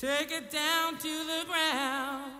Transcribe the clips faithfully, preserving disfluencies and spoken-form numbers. Take it down to the ground.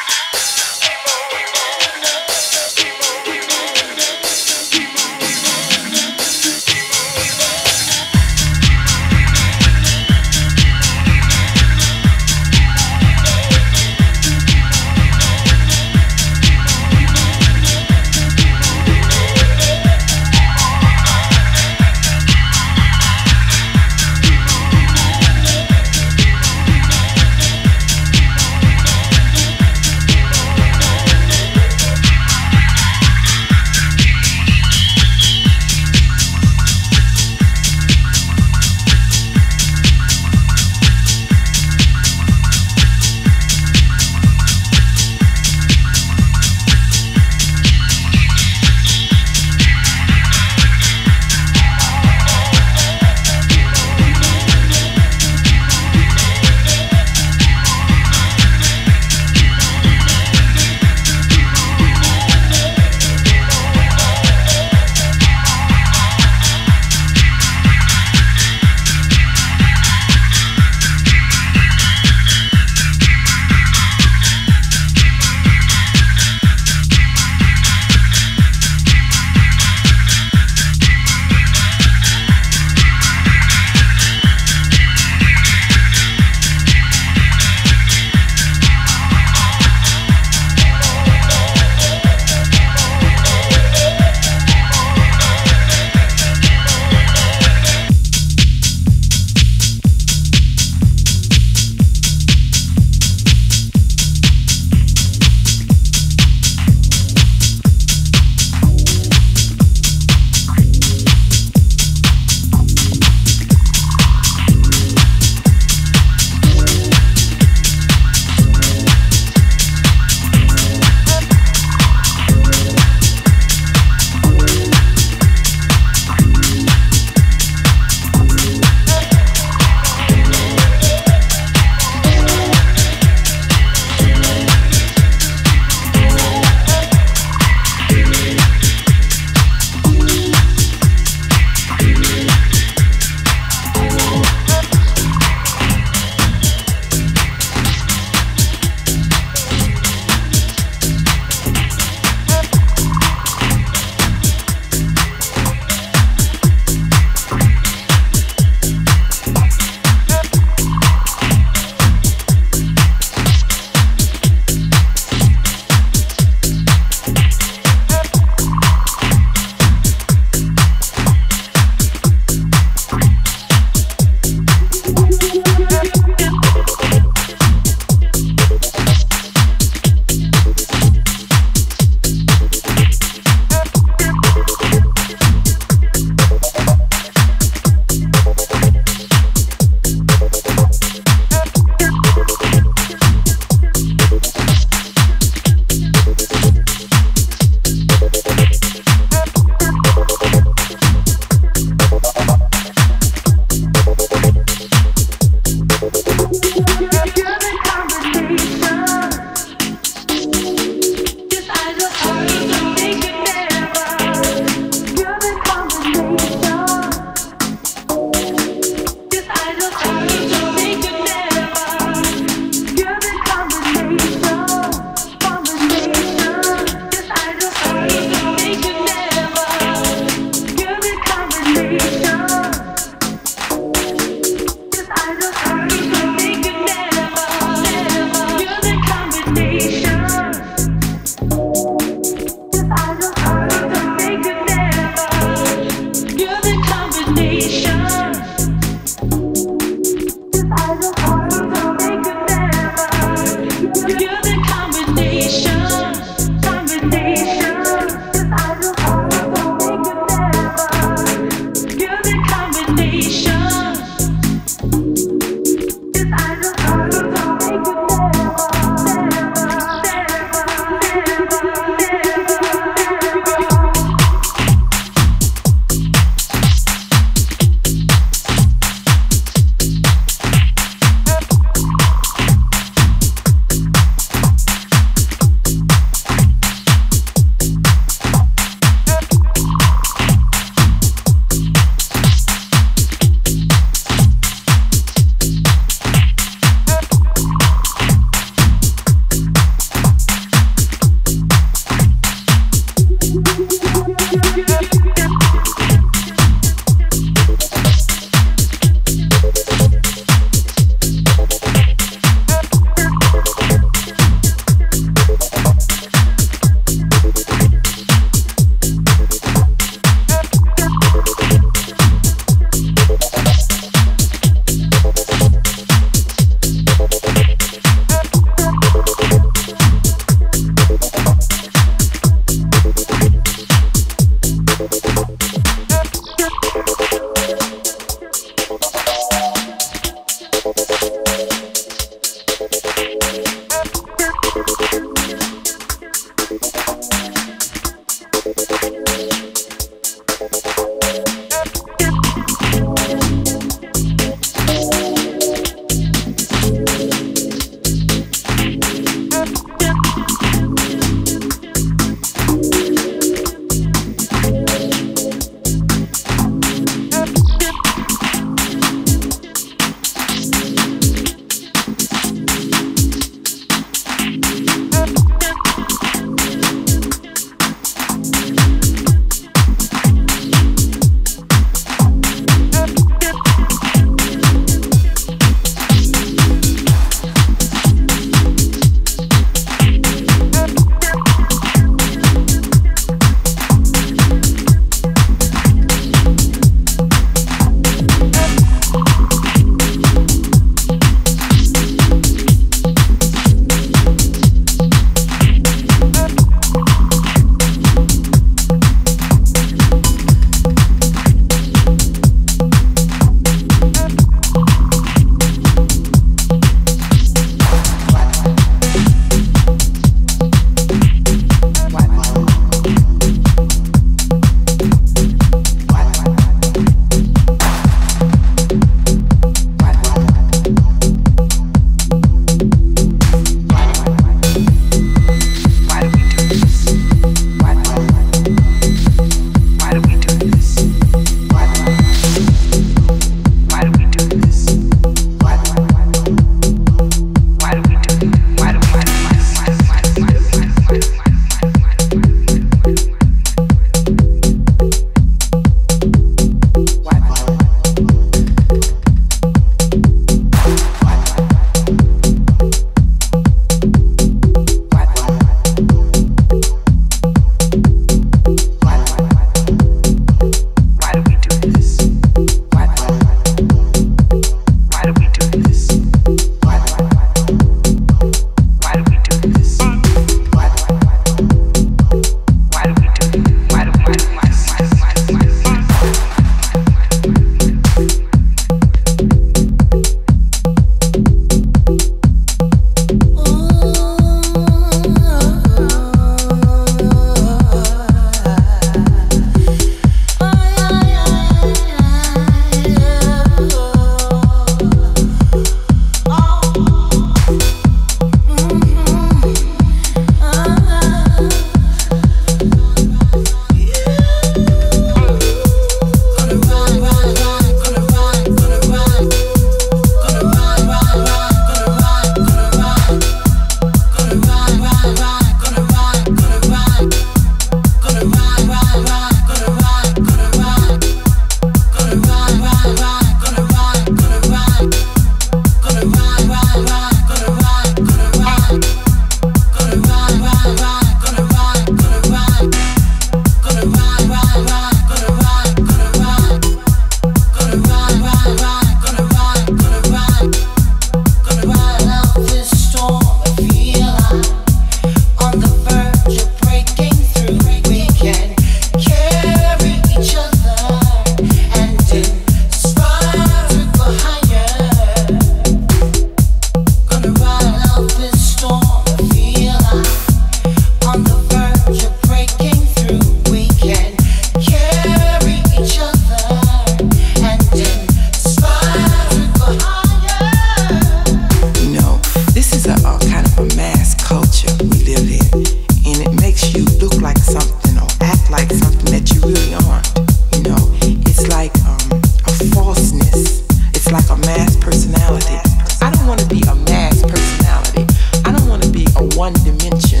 these are all kind of a mass culture we live in, and it makes you look like something or act like something that you really aren't. You know, it's like um, a falseness. It's like a mass personality. I don't want to be a mass personality. I don't want to be a one dimension.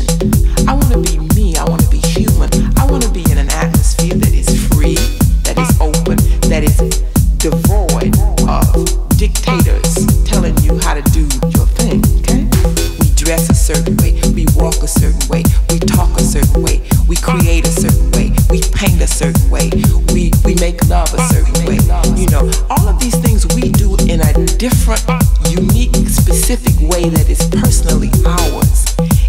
I want to be me. I want to be human. I want to be in an atmosphere that is free, that is open, that is devoid of dictators telling you how to do your thing, okay? We dress a certain way, we walk a certain way, we talk a certain way, we create a certain way, we paint a certain way, we, we make love a certain way. You know, all of these things we do in a different, unique, specific way that is personally ours.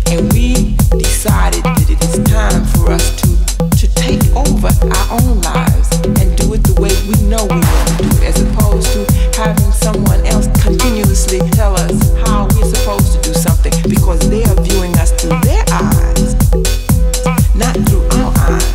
And we decided that it is time for us to, to take over our own lives and do it the way we know we want to do it, as opposed to having someone else continuously tell us how we're supposed to do something, because they are viewing us through their eyes, not through our eyes.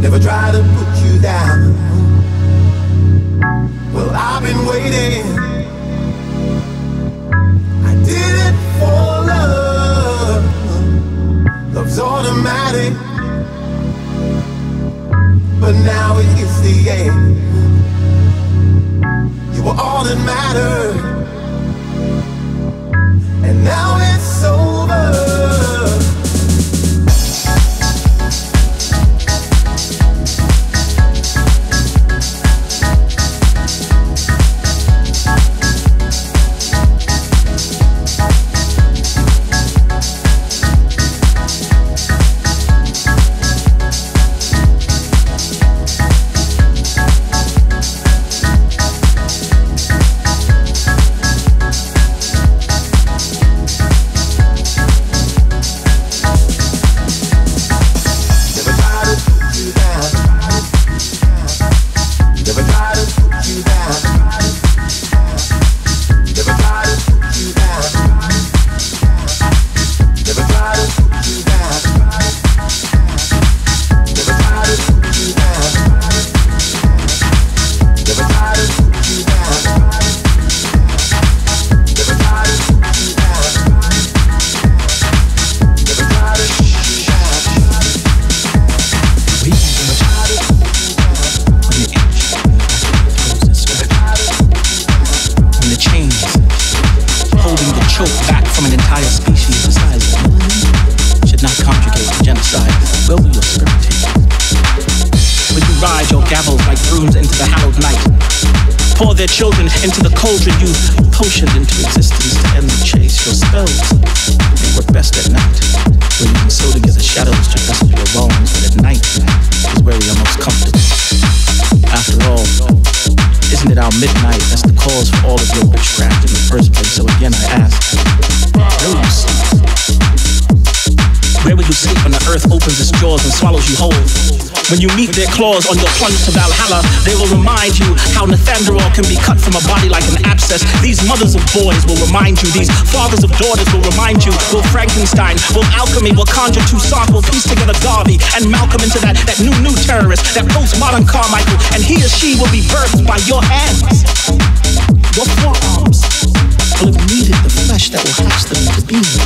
never try to put you down. Well, I've been waiting. I did it for love. Love's automatic, but now it is the end. You were all that mattered, and now it's over. When you meet their claws on your plunge to Valhalla, they will remind you how Nathaniel can be cut from a body like an abscess. These mothers of boys will remind you. These fathers of daughters will remind you. Will Frankenstein, will alchemy, will conjure Toussaint, will piece together Garvey and Malcolm into that, that new, new terrorist, that postmodern Carmichael. And he or she will be birthed by your hands, your forearms. Will have needed the flesh that will hatch them into being.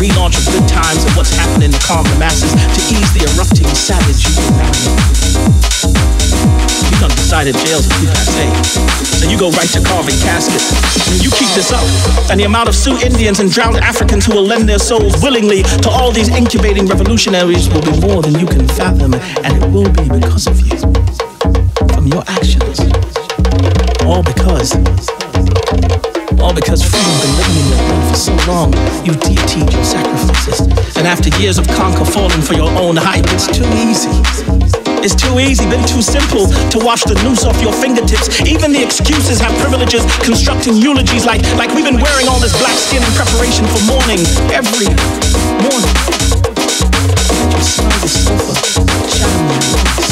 Relaunch of good times and what's happening to calm the masses, to ease the erupting savage you will marry. You done decided jails are too passe, so you go right to carving caskets. And you keep this up, and the amount of Sioux Indians and drowned Africans who will lend their souls willingly to all these incubating revolutionaries will be more than you can fathom, and it will be because of you, from your actions, all because. All because freedom been living in your blood for so long, you deityed your sacrifices. And after years of conquer falling for your own hype, it's too easy. It's too easy, been too simple to wash the noose off your fingertips. Even the excuses have privileges, constructing eulogies like, like we've been wearing all this black skin in preparation for mourning every morning. And you smell the sofa, shadowing your lips.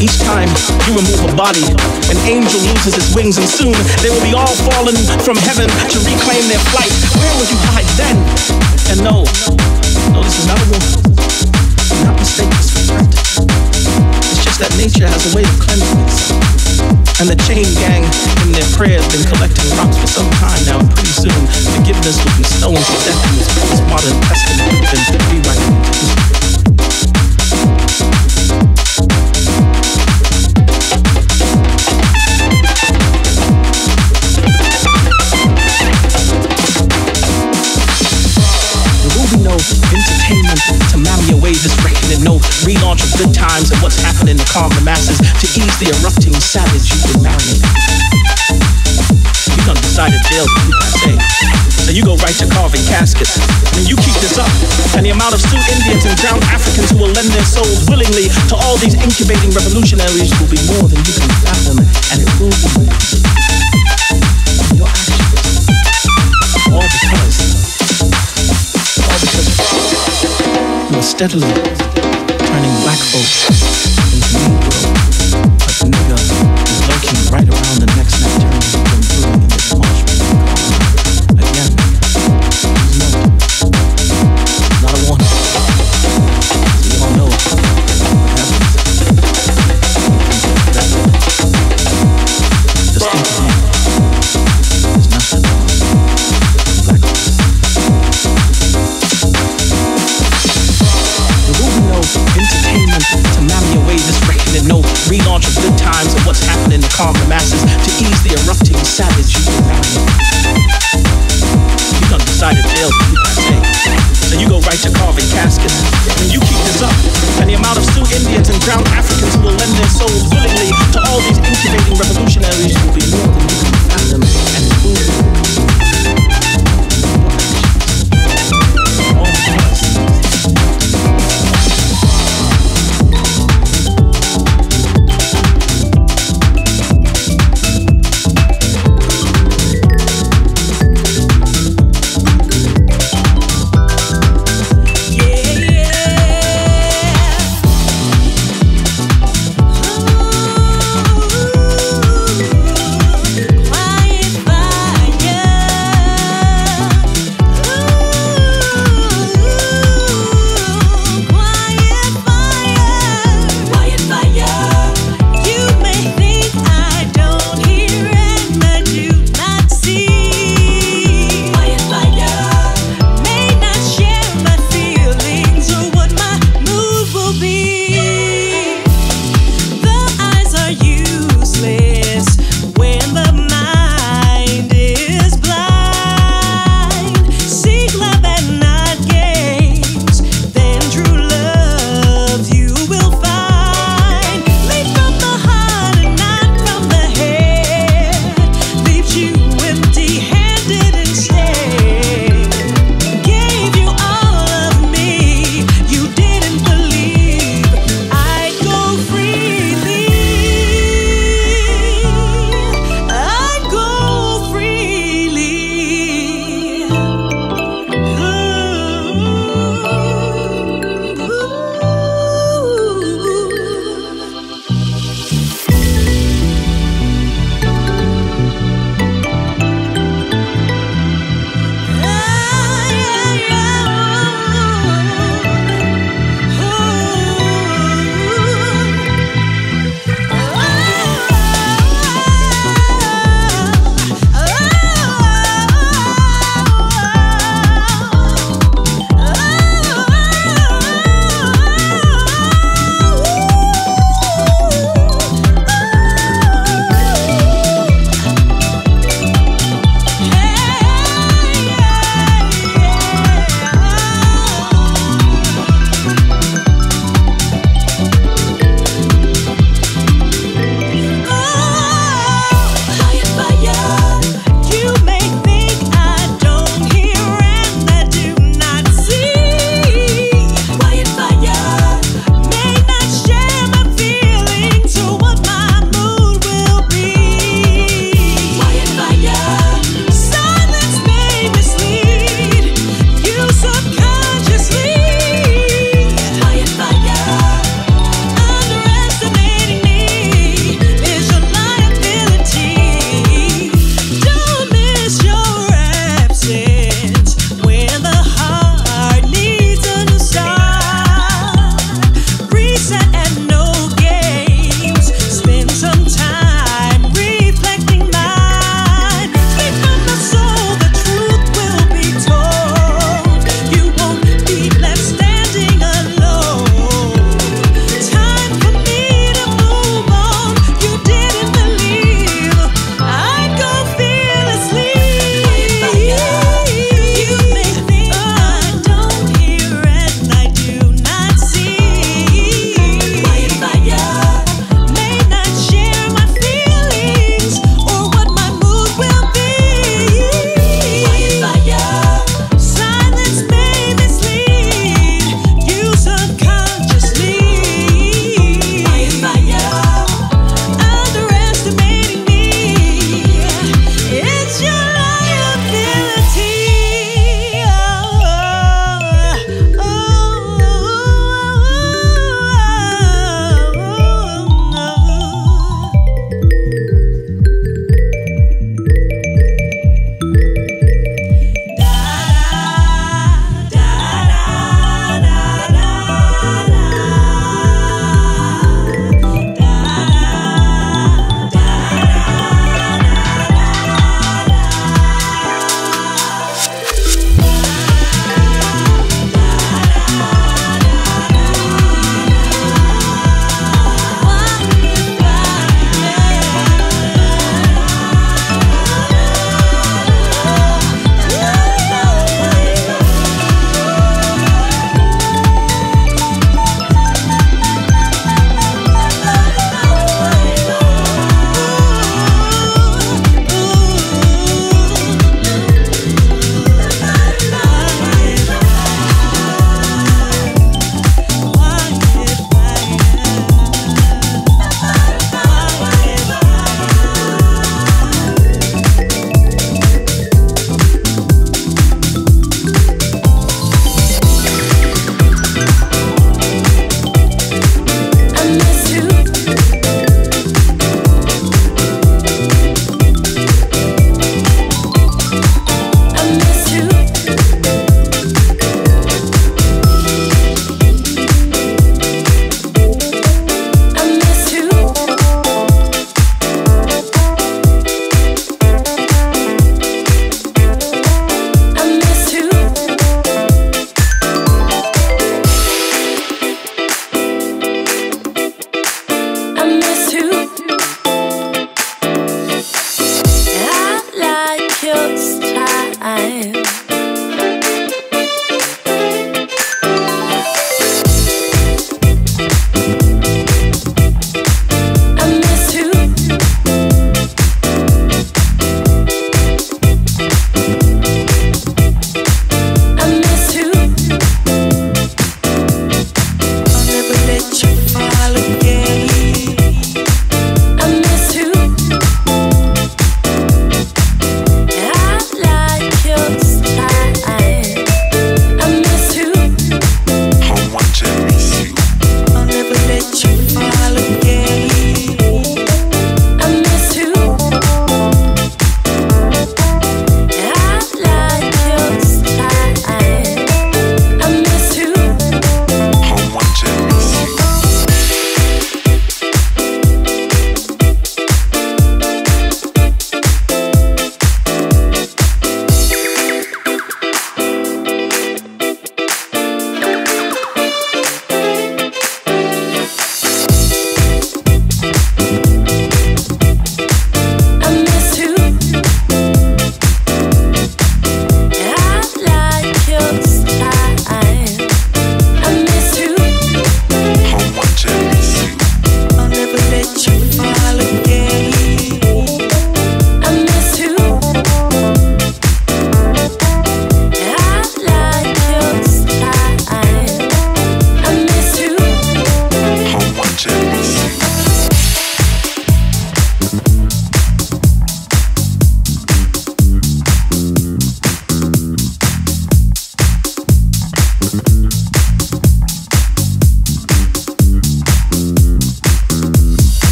Each time you remove a body, an angel loses its wings, and soon they will be all fallen from heaven to reclaim their flight. Where will you hide then? And no, no, this is not a woman. Do not mistake this for threat. It's just that nature has a way of cleansing itself. And the chain gang in their prayers been collecting rocks for some time now, and pretty soon forgiveness will be stolen to death in this postmodern testament and rewriting history. Entertainment to mammy away this reckoning. No relaunch of good times. times and what's happening to calm the masses, to ease the erupting savage you've been marrying. You done decided jail to keep that day, so you go right to carving caskets. When you keep this up, and the amount of Sioux Indians and drowned Africans who will lend their souls willingly to all these incubating revolutionaries will be more than you can fathom, and it will be your actions. All because, all because you're steadily turning black folks into Negro, but nigger is lurking right around the next Nigerian you've been brewing in this marsh pit. Again, he's melted. It's not a warning. We all know what happens. Just think again. There's nothing wrong with black folks. There will be no entertainment to mammy away this reckoning, no relaunch of good times and what's happening to calm the masses, to ease the erupting savage you've been marrying. You done decided jail to keep that day, so you go right to carving caskets. When you keep this up, and the amount of Sioux Indians and drowned Africans who will lend their souls willingly to all these incubating revolutionaries will be more than you can fathom and fool.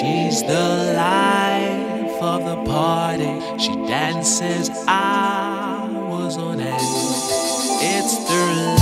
She's the life of the party. She dances hours on end. It's the